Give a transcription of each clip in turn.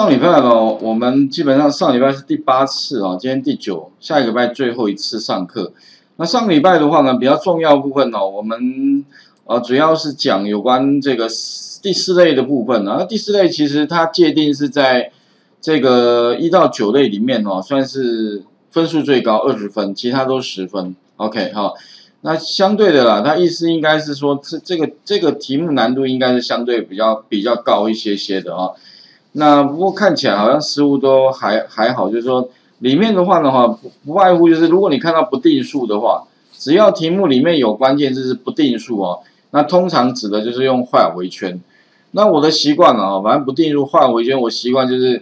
上礼拜吧，我们基本上上礼拜是第8次啊，今天第9，下一个礼拜最后一次上课。那上个礼拜的话呢，比较重要的部分呢，我们主要是讲有关这个第4类的部分啊。第4类其实它界定是在这个1到9类里面哦，算是分数最高20分，其他都10分。OK 好，那相对的啦，它意思应该是说这个题目难度应该是相对比较高一些些的啊。 那不过看起来好像似乎都还好，就是说里面的话不外乎就是如果你看到不定数的话，只要题目里面有关键字是不定数哦，那通常指的就是用while围圈。那我的习惯了反正不定数while围圈，我习惯就是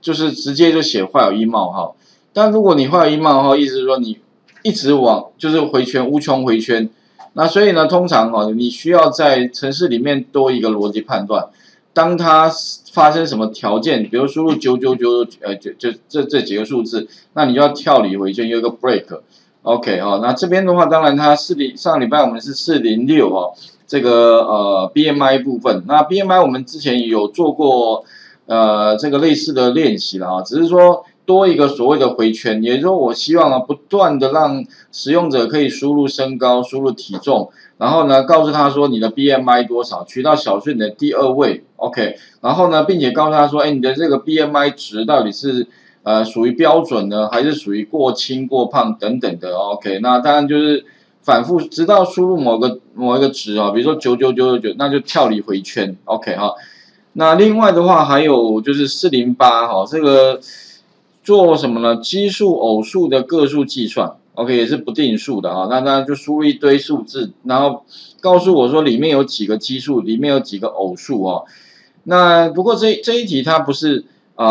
直接就写while一冒号。但如果你while一冒号，意思是说你一直往就是回圈无穷回圈，那所以呢通常你需要在程式里面多一个逻辑判断。 当它发生什么条件，比如输入999，这几个数字，那你就要跳离回圈，有一个 break。OK 哈、哦，那这边的话，当然它上礼拜我们是406哦，这个BMI 部分，那 BMI 我们之前有做过这个类似的练习了啊，只是说多一个所谓的回圈，也就是说我希望不断的让使用者可以输入身高、输入体重。 然后呢，告诉他说你的 BMI 多少，取到小数点的第2位 ，OK。然后呢，并且告诉他说，哎，你的这个 BMI 值到底是属于标准呢，还是属于过轻、过胖等等的 ，OK。那当然就是反复，直到输入某一个值啊，比如说99999，那就跳离回圈 ，OK 哈。那另外的话还有就是408哈，这个做什么呢？奇数、偶数的个数计算。 OK 也是不定数的啊，那他就输入一堆数字，然后告诉我说里面有几个奇数，里面有几个偶数哦。那不过这一题它不是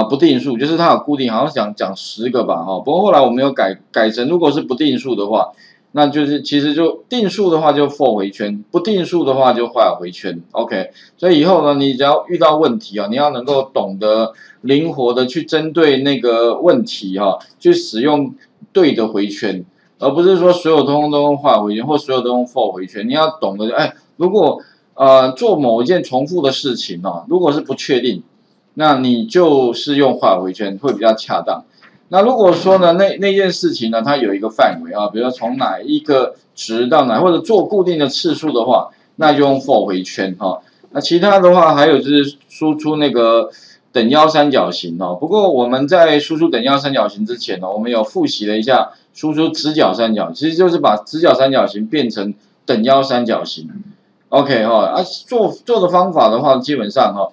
不定数，就是它有固定，好像讲10个吧哈。不过后来我们有改成，如果是不定数的话，那就是其实就定数的话就 for 回圈，不定数的话就 while 回圈。OK， 所以以后呢，你只要遇到问题啊，你要能够懂得灵活的去针对那个问题哈，去使用对的回圈。 而不是说所有通通都用while回圈，或所有都用for 回圈。你要懂得，哎，如果做某一件重复的事情哦，如果是不确定，那你就是用while回圈会比较恰当。那如果说呢，那件事情呢，它有一个范围啊，比如说从哪一个值到哪，或者做固定的次数的话，那就用for 回圈哈。那其他的话，还有就是输出那个等腰三角形哦。不过我们在输出等腰三角形之前呢，我们有复习了一下。 输出直角三角，其实就是把直角三角形变成等腰三角形。OK 哈、哦，啊做的方法的话，基本上哈，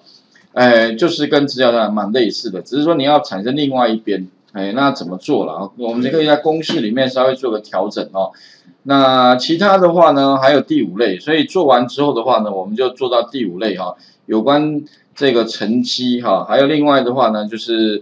就是跟直角三角蛮类似的，只是说你要产生另外一边，那怎么做了？我们可以在公式里面稍微做个调整哦。那其他的话呢，还有第5类，所以做完之后的话呢，我们就做到第5类哈、哦，有关这个乘积哈，还有另外的话呢就是。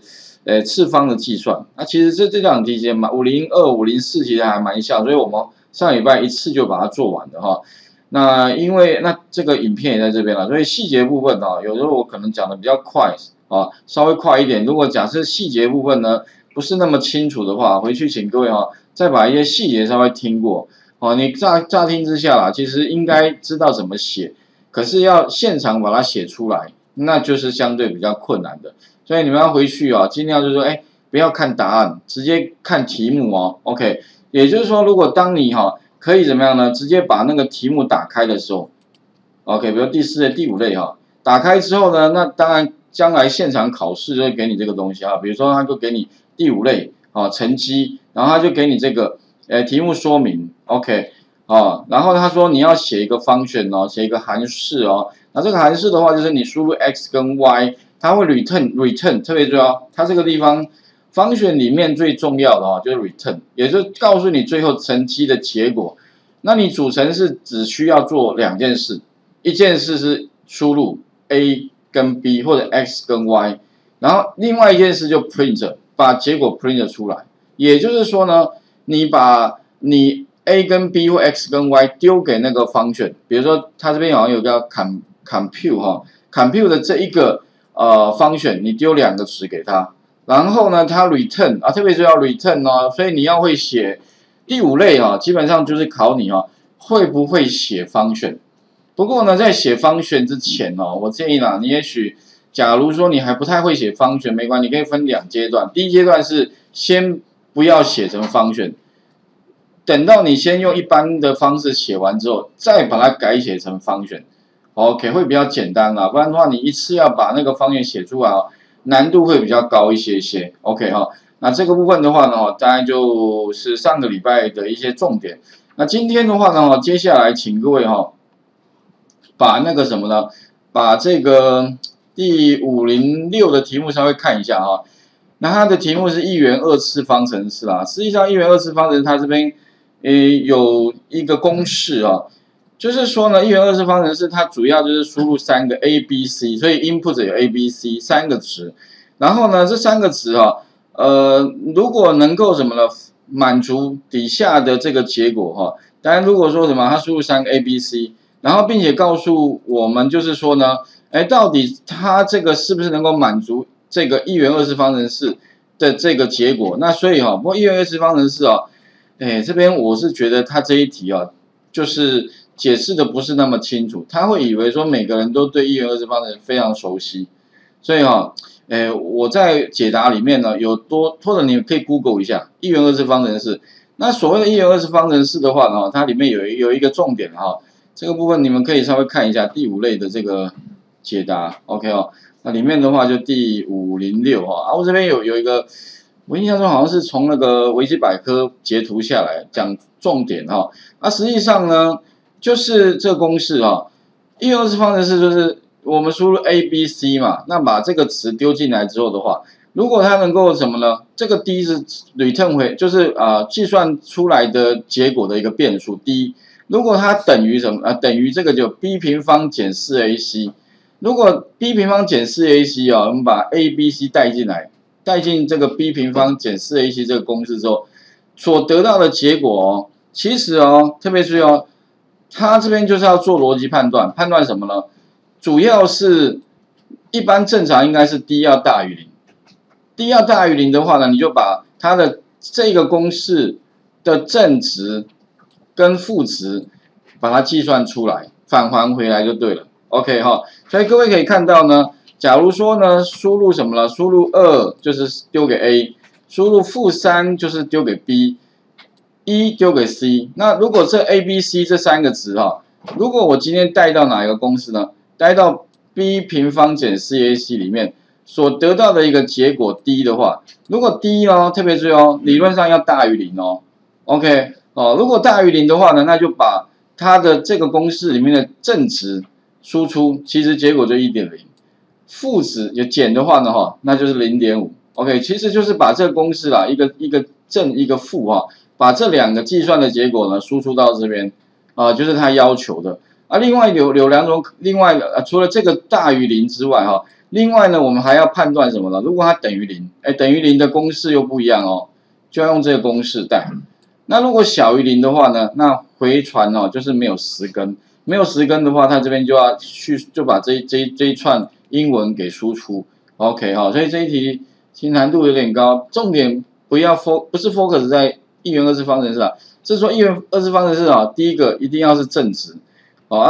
次方的计算，那、其实这两题其实502、504其实还蛮像，所以我们上礼拜一次就把它做完了哈。那因为那这个影片也在这边了，所以细节部分啊，有时候我可能讲的比较快啊，稍微快一点。如果假设细节部分呢不是那么清楚的话，回去请各位哈再把一些细节稍微听过啊。你乍听之下啦，其实应该知道怎么写，可是要现场把它写出来，那就是相对比较困难的。 所以你们要回去啊，尽量就是说，不要看答案，直接看题目哦。OK， 也就是说，如果当你可以怎么样呢？直接把那个题目打开的时候 ，OK， 比如第4类、第5类打开之后呢，那当然将来现场考试就会给你这个东西啊。比如说，他就给你第5类乘积，然后他就给你这个题目说明 ，OK 啊，然后他说你要写一个function哦，写一个函式哦。那这个函式的话，就是你输入 x 跟 y。 它会 return 特别重要，它这个地方 function 里面最重要的就是 return， 也就是告诉你最后乘积的结果。那你组成是只需要做2件事，一件事是输入 a 跟 b 或者 x 跟 y， 然后另外一件事就 print 把结果 print 出来。也就是说呢，你把你 a 跟 b 或 x 跟 y 丢给那个 function， 比如说它这边好像有个叫 compute compute 的这一个。 function 你丢2个值给他，然后呢，它 return 啊，特别是要 return 哦，所以你要会写第5类啊，基本上就是考你会不会写function。不过呢，在写function之前我建议你也许假如说你还不太会写function，没关系，你可以分两阶段。第一阶段是先不要写成function，等到你先用一般的方式写完之后，再把它改写成function。OK， 会比较简单啦，不然的话你一次要把那个function写出来哦，难度会比较高一些些。OK 哈，那这个部分的话呢，大概就是上个礼拜的一些重点。那今天的话呢，接下来请各位哈，把那个什么呢，把这个第506的题目稍微看一下哈。那它的题目是一元二次方程式啦，实际上一元二次方程式它这边有一个公式啊。 就是说呢，一元二次方程式它主要就是输入三个 a、b、c， 所以 input 有 a、b、c 三个值。然后呢，这三个值啊，如果能够什么呢，满足底下的这个结果哈。当然，如果说什么，它输入三个 a、b、c， 然后并且告诉我们，就是说呢，哎，到底它这个是不是能够满足这个一元二次方程式的这个结果？那所以哈，不过一元二次方程式啊，哎，这边我是觉得它这一题啊，就是 解释的不是那么清楚，他会以为说每个人都对一元二次方程式非常熟悉，所以哈，我在解答里面呢有多，或者你可以 Google 一下一元二次方程式。那所谓的一元二次方程式的话呢，它里面有一个重点哈，这个部分你们可以稍微看一下第5类的这个解答 ，OK 哦。那里面的话就第506哈，啊我这边有一个，我印象中好像是从那个维基百科截图下来讲重点哈，那实际上呢， 就是这个公式啊，一元二次方程式就是我们输入 a、b、c 嘛，那把这个值丢进来之后的话，如果它能够什么呢？这个 d 是 return 回，就是计算出来的结果的一个变数 d。如果它等于什么等于这个就 b 平方减 4ac。如果 b 平方减 4ac 啊，我们把 a、b、c 带进来，带进这个 b 平方减 4ac 这个公式之后，所得到的结果哦，其实哦，特别注意哦， 它这边就是要做逻辑判断，判断什么呢？主要是一般正常应该是 d 要大于 0，d 要大于0的话呢，你就把它的这个公式的正值跟负值把它计算出来，返还回来就对了。OK 哈，所以各位可以看到呢，假如说呢输入什么呢？输入2就是丢给 a， 输入-3就是丢给 b。 一丢给 c， 那如果这 a、b、c 这三个值哈，如果我今天带到哪一个公式呢？带到 b 平方减 4ac 里面所得到的一个结果 d 的话，如果 d 哦，特别注意哦，理论上要大于0哦。OK 哦，如果大于0的话呢，那就把它的这个公式里面的正值输出，其实结果就 1.0， 负值也减的话呢哈，那就是 0.5。OK， 其实就是把这个公式啦，一个正一个负哈。 把这两个计算的结果呢输出到这边，就是他要求的啊。另外有两种，另外除了这个大于0之外哈，另外呢我们还要判断什么呢？如果它等于0，哎，等于0的公式又不一样哦，就要用这个公式带。那如果小于0的话呢，那回传哦就是没有实根，没有实根的话，它这边就要去就把这一串英文给输出。OK 哈，所以这一题其实难度有点高，重点不是 focus 在 一元二次方程式啊，这是说一元二次方程式啊，第一个一定要是正值，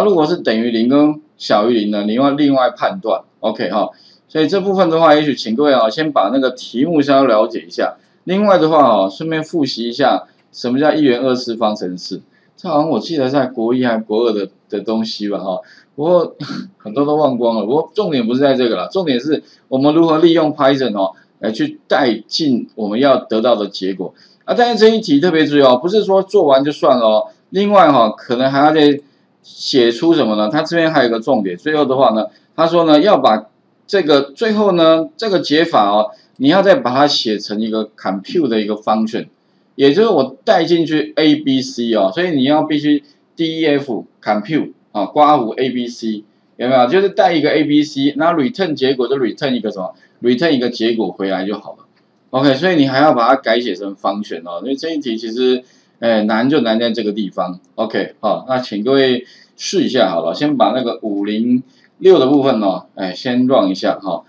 如果是等于0跟小于0呢，你要另外判断 ，OK 哈、所以这部分的话，也许请各位啊，先把那个题目稍微了解一下，另外的话啊，顺便复习一下什么叫一元二次方程式，这好像我记得在国一还是国二的东西吧哈，不过很多都忘光了，不过重点不是在这个啦，重点是我们如何利用 Python 哦，来去带进我们要得到的结果。 啊，但是这一题特别注意哦，不是说做完就算了哦。另外哈、可能还要再写出什么呢？它这边还有一个重点，最后的话呢，他说呢要把这个最后呢这个解法哦，你要再把它写成一个 compute 的一个 function， 也就是我带进去 a、b、c 哦，所以你要必须 def compute 啊，括弧 a、b、c 有没有？就是带一个 a、b、c， 然后 return 结果就 return 一个什么 ，return 一个结果回来就好了。 OK， 所以你还要把它改写成function哦，因为这一题其实，难就难在这个地方。OK， 好，那请各位试一下好了，先把那个506的部分哦，先 run 一下哈。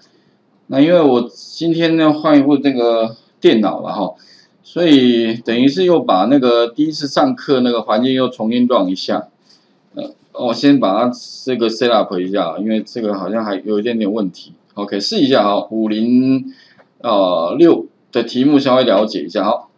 那因为我今天呢换一部那个电脑了哈，所以等于是又把那个第一次上课那个环境又重新 run 一下。我先把它这个 set up 一下，因为这个好像还有一点问题。OK， 试一下哈，506的题目稍微了解一下哈。